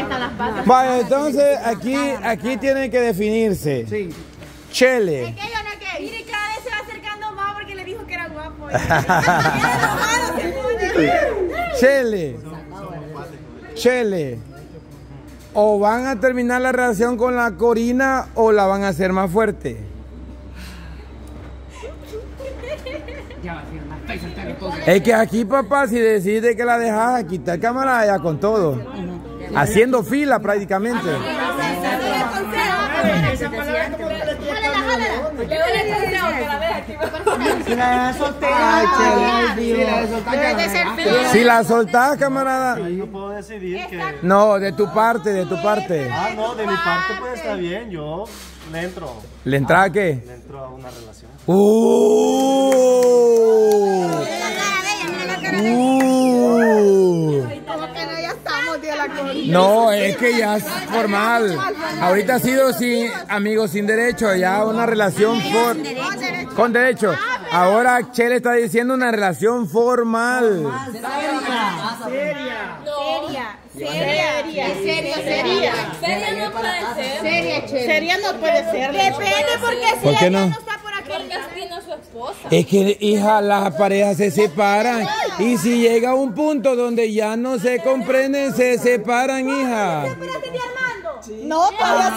apestan las patas. Bueno, entonces aquí tienen que definirse. Sí. Chele. ¿Es que yo no que? Mire, cada vez se va acercando más porque le dijo que era guapo. Chele. Chele. ¿O van a terminar la relación con la Corina o la van a hacer más fuerte? Es que aquí, papá, si decides que la dejas, aquí está cámara allá con todo. Haciendo fila prácticamente. Si la soltás, camarada. Yo puedo decidir que... No, de tu parte, de tu parte. Ah, no, de mi parte pues está bien, yo le entro. ¿Le entra a qué? Le entro a una relación. No, es que ya es formal. Ahorita ha sido sin amigos sin derecho, ya una relación con derecho. Ahora Chele está diciendo una relación formal. Seria no puede ser. Depende porque si ella no está por aquí. Porque vino su esposa. Es que, hija, las parejas se separan. Y si llega un punto donde ya no se comprenden, se separan, hija. No, todavía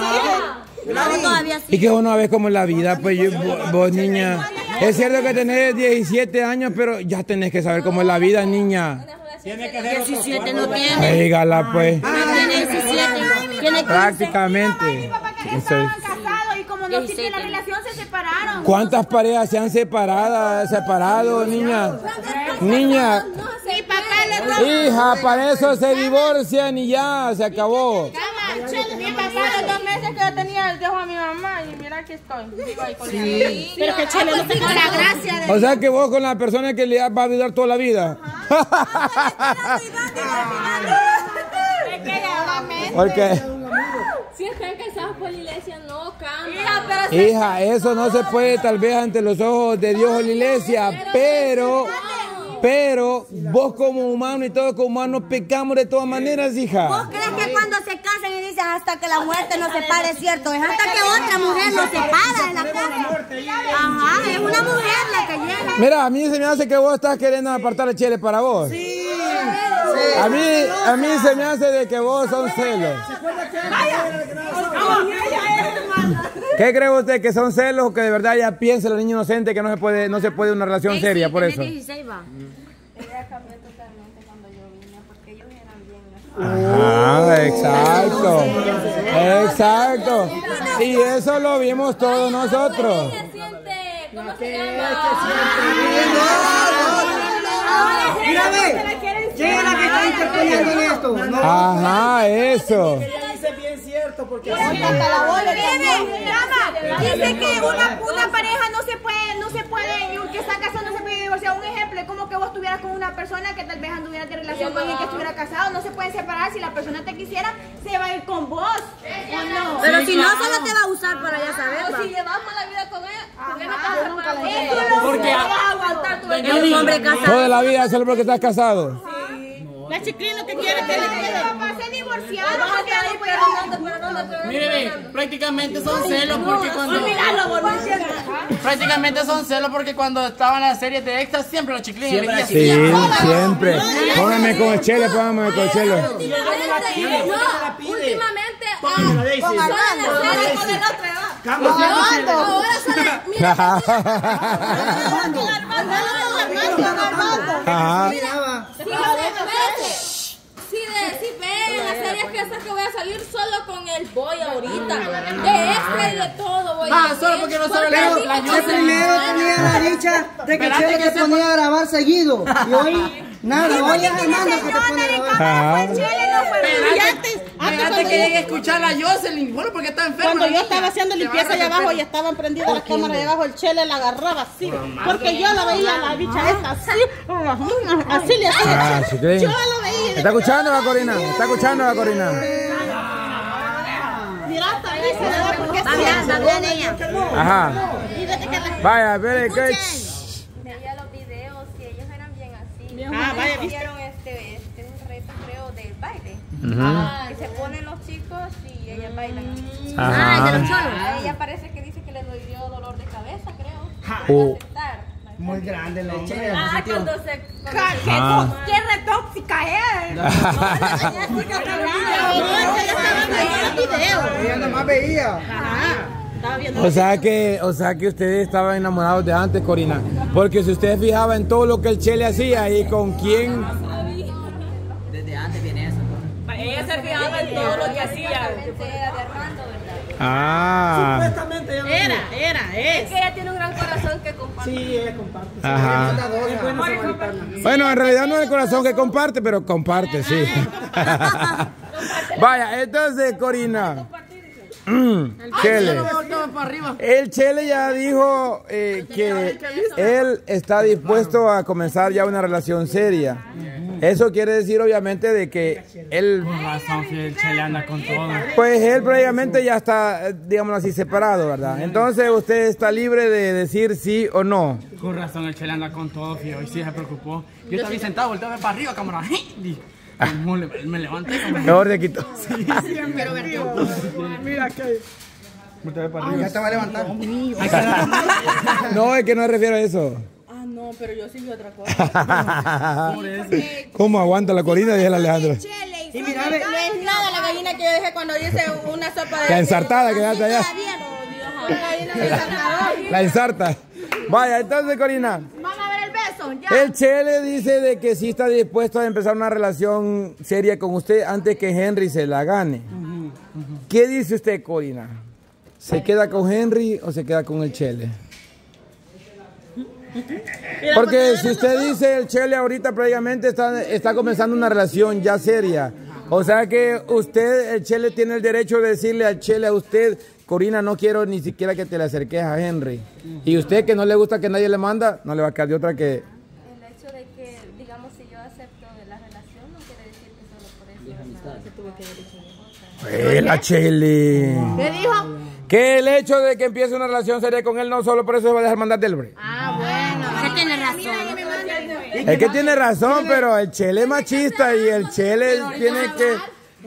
sí. Y que uno a veces como en la vida, pues vos, niña. Es cierto que tenés 17 años, pero ya tenés que saber cómo es la vida, niña. Tiene que 17 no tiene. Dígala pues. Tiene 17. Prácticamente. Mi papá que estaban casados y como no sirvió la relación se separaron. ¿Cuántas parejas se han separado, niña? Niña. Mi papá le robó. Hija, para eso se divorcian y ya se acabó. Mi papá los 2 meses que yo tenía el dejo a mi mamá y mira que estoy. Sí. Pero que Chele no tengo la gracia. O sea que vos con la persona que le va a ayudar toda la vida. Porque si están casados por la iglesia no cambia. Hija, eso no se puede tal vez ante los ojos de Dios o la iglesia, pero vos como humano y todos como humanos pecamos de todas maneras, hija. ¿Vos crees que cuando se casan y dicen hasta que la muerte nos separe, es cierto? Es hasta que otra mujer nos separa en la casa. Ajá, es una mujer la que llega. Mira, a mí se me hace que vos estás queriendo apartar a Chele para vos. Sí. A mí se me hace de que vos son celos. ¿Qué cree usted? ¿Que son celos o que de verdad ya piensa la niña inocente que no se puede una relación seria por eso? Ella cambió totalmente cuando yo vine porque ellos eran bien. Ah, exacto. Y eso lo vimos todos nosotros. ¿Cómo se llama? Llega la que está interponiendo en esto. Ajá, eso. Porque dice que una pareja no se puede, aunque está casado no se puede divorciar. Un ejemplo es como que vos estuvieras con una persona que tal vez anduvieras de relación con alguien que estuviera casado, no se pueden separar. Si la persona te quisiera, se va a ir con vos. ¿O no? Pero si no, solo te va a usar para ya saber. O si llevas la vida con él, porque aguantar tu vida. Hombre casado. Toda la vida solo porque estás casado. La chiquilla lo que quiere que le diga. Se divorciaron. Mire, prácticamente son celos porque cuando... Prácticamente son celos porque cuando estaban las series de extras siempre los chiquillos le... Sí, siempre. Póngame con el Chele, póngame con el Chele. No, últimamente... Con la con el otro. Que voy a salir solo con el boy ahorita, de este y de todo voy a solo porque no sabe la yo primero tenía la dicha de que Chele te ponía a grabar seguido y hoy nada, hoy es Armando que te pone a grabar. Antes que llegue a escuchar a Jocelyn, bueno, porque está enfermo. Cuando yo estaba haciendo limpieza allá abajo y estaban prendidas las cámaras allá abajo, el Chele la agarraba así, porque yo la veía la bicha esta así le hacía. Yo la veía. ¿Está escuchando la Corina? ¿Está escuchando la Corina? Mira, hasta ahí se le da porque está bien ella. Ajá. Vaya, espere, que... Veía los videos y ellos eran bien así. Ah, vaya, viste. Hicieron un reto, creo, de baile. Ah, y se ponen los chicos y ellas bailan. Ajá. Ah, de los cholos. A ella parece que dice que le dio dolor de cabeza, creo. Muy grande la hombre. Ah, cuando se... ¡Qué retóxica es! No, ella nomás veía. O sea que ustedes estaban enamorados de antes, Corina. Porque si ustedes fijaban en todo lo que el Chele hacía y con quién... Desde antes viene eso. Ella se fijaba en todo lo que hacía. Era de Armando, ¿verdad? Ah. Supuestamente es que ella tiene un gran corazón que comparte. Sí, ella comparte. Ajá. Bueno, en realidad no es el corazón que comparte, pero comparte, sí. Vaya, entonces, Corina. Chele. El Chele ya dijo que él está dispuesto a comenzar ya una relación seria. Eso quiere decir obviamente de que él... Con razón, el Chele anda con todo. Pues él previamente ya está, digamos así, separado, ¿verdad? Entonces usted está libre de decir sí o no. Con razón, el Chele anda con todo, fío, y sí se preocupó. Yo estaba sentado, volteaba para arriba, cámara. Me levanté. Mejor de quito. Sí, pero mira que... Ya te va a levantar. No, es que no me refiero a eso. Ah, no, pero yo sí vi otra cosa. ¿Cómo aguanta la Corina? Dije la Alejandra. Y mira, no es nada la gallina que yo dejé cuando hice una sopa de... La ensartada que quedaste allá. La ensarta. Vaya, entonces, Corina. El Chele dice de que sí está dispuesto a empezar una relación seria con usted antes que Henry se la gane. ¿Qué dice usted, Corina? ¿Se queda con Henry o se queda con el Chele? Porque si usted dice el Chele ahorita previamente está comenzando una relación ya seria. O sea que usted, el Chele tiene el derecho de decirle al Chele a usted, Corina, no quiero ni siquiera que te le acerques a Henry. Y usted que no le gusta que nadie le manda, no le va a quedar de otra que... El hecho de que, digamos, si yo acepto de la relación, no quiere decir que solo por eso. Se tuvo que haber hecho una cosa. ¡La Chele! ¿Qué dijo? Que el hecho de que empiece una relación seria con él, no solo por eso se va a dejar mandar del bre. Ah, bueno. Es que tiene razón. Es que tiene razón, pero el Chele es machista y el Chele tiene que...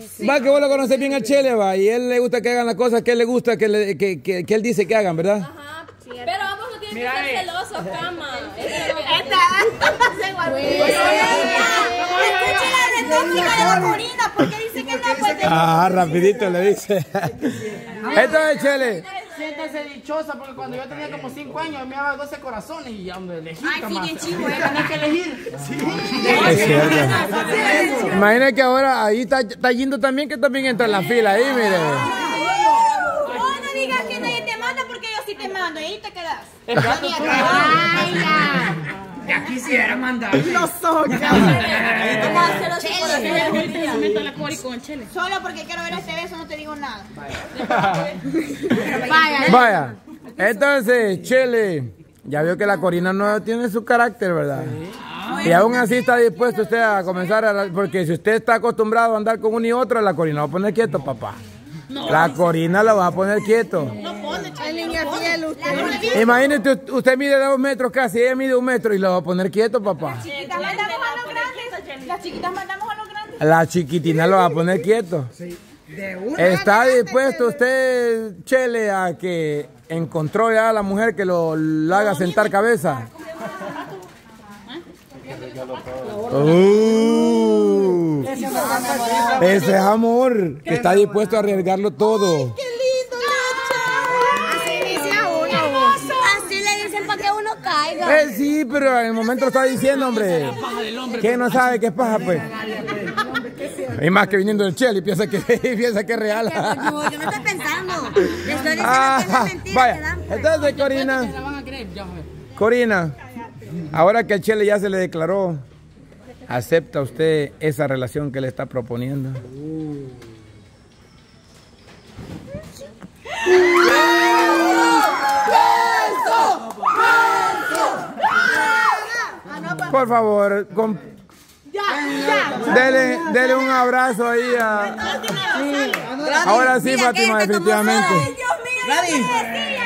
Sí, va que vos lo conocés bien al Chele, va, y él le gusta que hagan las cosas que él le gusta, que él dice que hagan, ¿verdad? Ajá, cierto. Pero vamos, no tienen que ser celosos, cama. Ah, rapidito le dice. Entonces, Chele. Siéntese dichosa, porque cuando yo tenía como 5 años me daba 12 corazones y ya me elegí. Ay, sí, bien chivo, tenés que elegir. Sí, sí. Imagina que ahora ahí está yendo también, que también entra en la fila ahí, mire. Oh, no digas que nadie te manda, porque yo sí te mando, y ahí te quedas. Ya quisiera mandar. No soy. Solo porque quiero ver este beso no te digo nada. Vaya. Entonces, Chele, ya vio que la Corina no tiene su carácter, ¿verdad? Y aún así está dispuesto usted a comenzar a... Porque si usted está acostumbrado a andar con uno y otro, la Corina va a poner quieto, papá. La Corina la va a poner quieto. Imagínate, usted mide 2 metros casi, ella mide 1 metro y la va a poner quieto, papá. Las chiquitas mandamos a los grandes. Las chiquitas mandamos a los grandes. La chiquitina lo va a poner quieto. ¿Está dispuesto usted, Chele, a que encontró ya a la mujer que lo haga sentar cabeza? Ese es amor, que está dispuesto a arriesgarlo todo. Sí, pero en el momento está diciendo, hombre, que no sabe qué es paja, pues. Y más que viniendo del Chele, piensa que es real. Yo no estoy pensando. Vaya, entonces, Corina, ahora que al Chele ya se le declaró, ¿acepta usted esa relación que le está proponiendo? Por favor, dele un abrazo ahí a... Sí. Ahora sí, Fátima, definitivamente.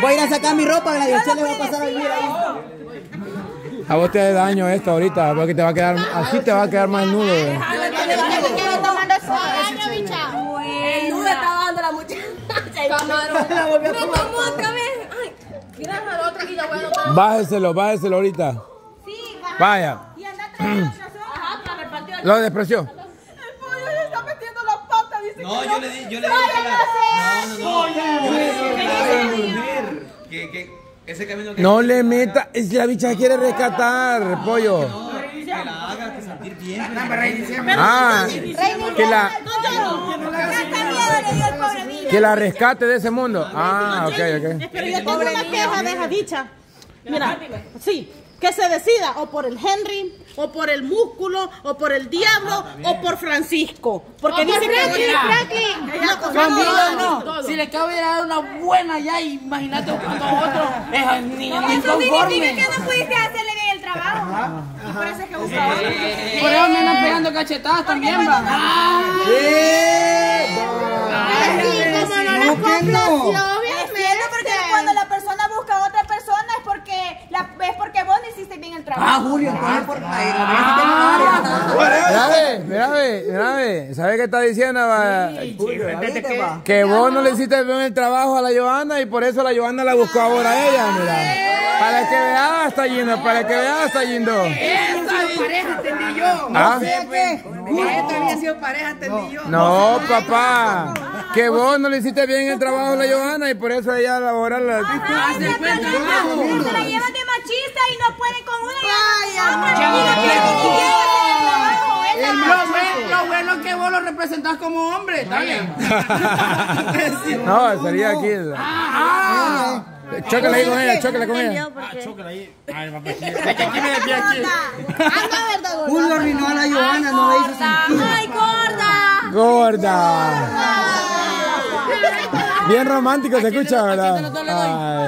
Voy a ir a sacar mi ropa, Gladys. Chele va a pasar a vivir ahí. A vos te da daño esto ahorita, porque te va a quedar... Así te va a quedar más nudo. el camarón. Me tomó otra vez. Ay, gracias a la otra que ya voy a anotar. Bájeselo ahorita. Sí, bájalo. Vaya. Y anda trayendo la razón. Ajá, para repartir. Lo despreció. El pollo se está metiendo la pata, dice. No, yo le dije. No. Ese camino que no le meta, es la bicha quiere rescatar, pollo. No, que la haga sentir bien. Que la rescate de ese mundo. Ah, ok. Pero yo tengo una queja de esa bicha. Mira, sí, que se decida o por el Henry, o por el músculo, o por el diablo, o por Francisco. Porque dice Franklin. Si le acabo de dar una buena ya, imagínate buscando a otro. Eso significa que no pudiste hacerle bien el trabajo. Y por eso es que busca a otro. Por eso me andan pegando cachetadas también, va. Así como no las complació. Cuando la persona busca a otra persona es porque vos no hiciste bien el trabajo. Ah, Julio, entonces por ahí. Mira, ¿sabes qué está diciendo? Sí, Julio, que vos no le hiciste bien el trabajo a la Johanna y por eso la Johanna la buscó ahora a ella, mira. Para que veas, está yendo, Esa pareja, entendí yo. No sé qué. Esta había sido pareja, entendí yo. No, papá. Que vos no le hiciste bien el trabajo a la Johanna y por eso ella labora la... Ajá, se la llevan de machista y no pueden con una y lo bueno que vos lo representás como hombre. No, sería aquí. Chócala ahí con ella, chócala ahí. Ay, papá, aquí me despide aquí. Ay, no, gorda. Julio arruinó a la Johanna, no le hizo sentido. Ay, gorda. Bien romántico se escucha, ¿verdad?